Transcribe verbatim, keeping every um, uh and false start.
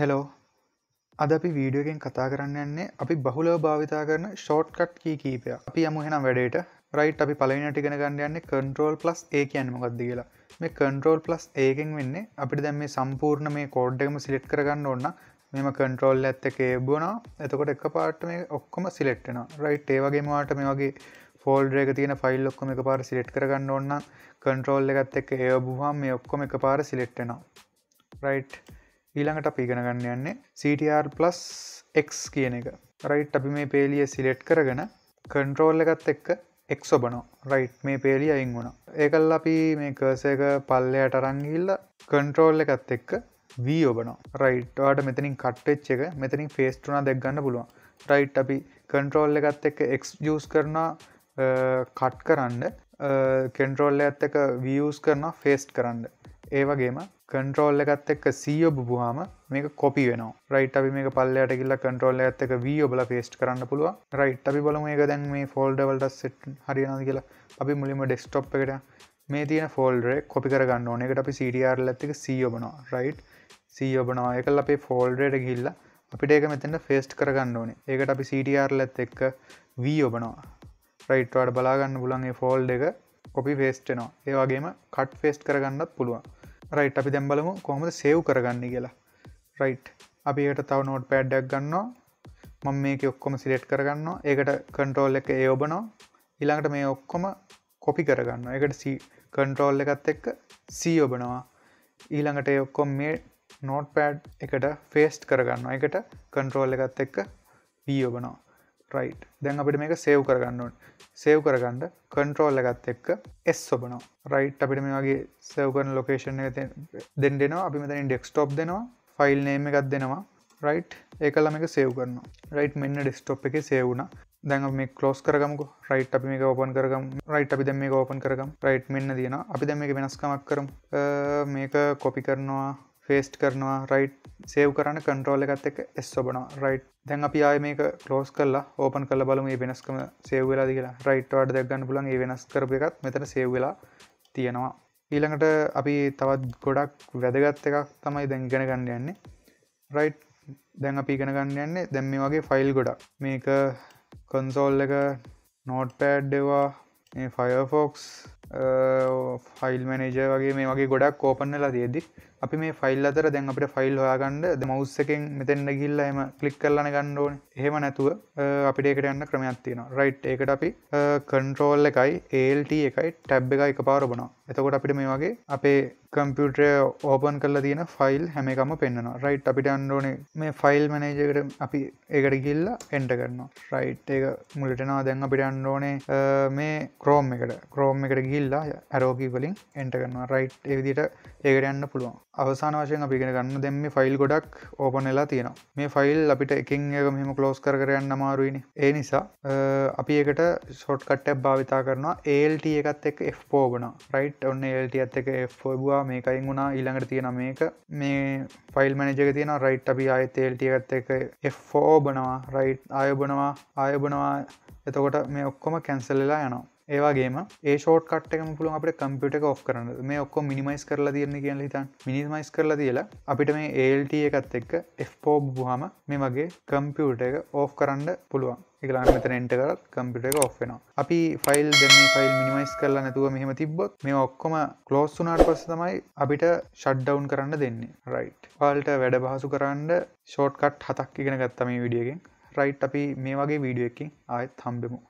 Hello අද අපි video එකෙන් කතා කරන්න යන්නේ අපි බහුලව භාවිතා කරන ෂෝට්කට් කී කීපයක්. අපි යමු එහෙනම් වැඩේට. රයිට් අපි පළවෙනියට ඉගෙන ගන්න යන්නේ control plus A කියන්නේ මොකක්ද කියලා. මේ control plus A එකෙන් වෙන්නේ අපිට දැන් මේ සම්පූර්ණ මේ කෝඩ් එකම සිලෙක්ට් කරගන්න ඕන නම් මෙහෙම control එකත් එක්ක A බුවනවා. එතකොට එකපාරට මේ ඔක්කොම සිලෙක්ට් වෙනවා. රයිට් ඒ වගේම ඔයාලට මේ වගේ folder එක තියෙන ෆයිල් ඔක්කොම එකපාරට සිලෙක්ට් කරගන්න ඕන නම් control එකත් එක්ක A බුවහම මේ ඔක්කොම එකපාරට සිලෙක්ට් වෙනවා. රයිට් ඊළඟට අපි ඉගෙන ගන්න යන්නේ C T R plus X කියන එක. රයිට් අපි මේ පේලිය සිලෙක්ට් කරගෙන control එකත් එක්ක X ඔබනවා. රයිට් මේ පේලිය අයින් වුණා. ඒකල්ල අපි මේ cursor එක පල්ලයට අරන් ගිහිල්ලා control එකත් එක්ක V ඔබනවා. රයිට් ඔයාලට මෙතනින් cut වෙච්ච එක මෙතනින් paste වුණා දැක් ගන්න පුළුවන්. රයිට් අපි control එකත් එක්ක X use කරනවා cut කරන්න control එකත් එක්ක V use කරනවා paste කරන්න. ඒ වගේම control එකත් එක්ක C ඔබපුවාම මේක copy වෙනවා. right අපි මේක පල්ලයට ගිහලා control එකත් එක්ක V ඔබලා paste කරන්න පුළුවන්. right අපි බලමු මේක දැන් මේ folder වලට set හරියනවද කියලා. අපි මුලින්ම desktop එකට මේ තියෙන folder එක copy කරගන්න ඕනේ. ඒකට අපි C T R L එකත් එක්ක C ඔබනවා. right C ඔබනවා. ඒකල අපේ folder එකට ගිහලා අපිට ඒක මෙතනට paste කරගන්න ඕනේ. ඒකට අපි C T R L එකත් එක්ක V ඔබනවා. right ඔයාලා බලා ගන්න පුළුවන් මේ folder එක copy paste වෙනවා. ඒ වගේම cut paste කරගන්නත් පුළුවන්. right අපි දැන් බලමු කොහොමද save කරගන්නේ කියලා. right අපි ඒකට තව notepad එකක් ගන්නවා. මම මේකේ ඔක්කොම select කරගන්නවා. ඒකට control එක A ඔබනවා. ඊළඟට මේ ඔක්කොම copy කරගන්නවා. ඒකට C control එකත් එක්ක C ඔබනවා. ඊළඟට ඒ ඔක්කොම මේ notepad එකට paste කරගන්නවා. ඒකට control එකත් එක්ක V ඔබනවා. right දැන් අපිට මේක save කරගන්න ඕනේ. save කරගන්න control එකත් එක්ක S ඔබනවා. right අපිට මේ වගේ save කරන location එක දෙන්න දෙනවා. අපි මෙතනින් desktop දෙනවා. file name එකක් දෙනවා. right ඒකලා මේක save කරනවා. right මෙන්න desktop එකේ save වුණා. දැන් අපි මේක close කරගමුකෝ. right අපි මේක open කරගමු. right අපි දැන් මේක open කරගමු. right මෙන්න දිනවා. අපි දැන් මේක වෙනස්කමක් කරමු. මේක copy කරනවා, paste කරනවා. right save කරන්න control එකත් එක්ක S ඔබනවා. right දැන් අපි ආයේ මේක ක්ලෝස් කරලා ඕපන් කරලා බලමු මේ වෙනස්කම සේව් වෙලාද කියලා. රයිට් ඔයාලට දැක් ගන්න පුළුවන් මේ වෙනස් කරපු එකත් මෙතන සේව් වෙලා තියෙනවා. ඊළඟට අපි තවත් ගොඩක් වැදගත් එකක් තමයි දැන් ඉගෙන ගන්න යන්නේ. රයිට් දැන් අපි ඉගෙන ගන්න යන්නේ දැන් මේ වගේ ෆයිල් ගොඩක්. මේක console එක, notepad ඒවා, මේ firefox, file manager වගේ මේ වගේ ගොඩක් ඕපන් වෙලා තියෙද්දි අපි මේ ෆයිල් අතර දැන් අපිට ෆයිල් හොයාගන්න මවුස් එකෙන් මෙතෙන්ට ගිහිල්ලා එහෙම ක්ලික් කරලාන ගන්න ඕනේ. එහෙම නැතුව අපිට ඒකට යන්න ක්‍රමයක් තියෙනවා. රයිට් ඒකට අපි control එකයි alt එකයි tab එකයි එකපාර ඔබනවා. එතකොට අපිට මේ වගේ අපේ කම්පියුටර් එක ඕපන් කරලා තියෙන ෆයිල් හැම එකම පෙන්වනවා. රයිට් අපිට යන්න ඕනේ මේ ෆයිල් මැනේජර් එකට අපි ඒකට ගිහිල්ලා enter කරනවා. රයිට් ඒක මුලට එනවා. දැන් අපිට යන්න ඕනේ මේ chrome එකට. chrome එකට ගිහිල්ලා arrow key වලින් enter කරනවා. රයිට් ඒ විදිහට ඒකට යන්න පුළුවන්. අවසාන වශයෙන් අපි ඉගෙන ගන්න දැන් මේ ෆයිල් ගොඩක් ඕපන් වෙලා තියෙනවා. මේ ෆයිල් අපිට එකින් එක මෙහෙම ක්ලෝස් කර කර යන්න අමාරුයිනේ. ඒ නිසා අපි ඒකට ෂෝට්කට් එකක් භාවිතා කරනවා. alt එකත් එක්ක F four ඔබනවා. right ඔන්න alt එකත් එක්ක F four ඔබුවා. මේකයින් වුණා. ඊළඟට තියෙනවා මේක. මේ ෆයිල් මැනේජර් එකේ තියෙනවා right අපි ආයෙත් alt එකත් එක්ක F four ඔබනවා. right ආයෙ ඔබනවා. ආයෙ ඔබනවා. එතකොට මේ ඔක්කොම කැන්සල් වෙලා යනවා. ඒ වගේම ඒ ෂෝට්කට් එකම පුළුවන් අපිට කම්පියුටර් එක off කරන්න. මේ ඔක්කොම minimize කරලා තියෙන කියලා හිතන්න. minimize කරලා තියලා අපිට මේ alt එකත් එක්ක F four බුවහම මේ වගේ කම්පියුටර් එක off කරන්න පුළුවන්. ඒක ළඟ මෙතන enter කරලා කම්පියුටර් එක off වෙනවා. අපි ෆයිල් දැන් මේ ෆයිල් minimize කරලා නැතුව මෙහෙම තිබ්බොත් මේවා ඔක්කොම close වුණාට පස්සේ තමයි අපිට shut down කරන්න දෙන්නේ. right. ඔයාලට වැඩ පහසු කරන්න ෂෝට්කට් හතක් ඉගෙන ගත්තා මේ වීඩියෝ එකෙන්. right අපි මේ වගේ වීඩියෝ එකකින් ආයෙත් හම්බෙමු.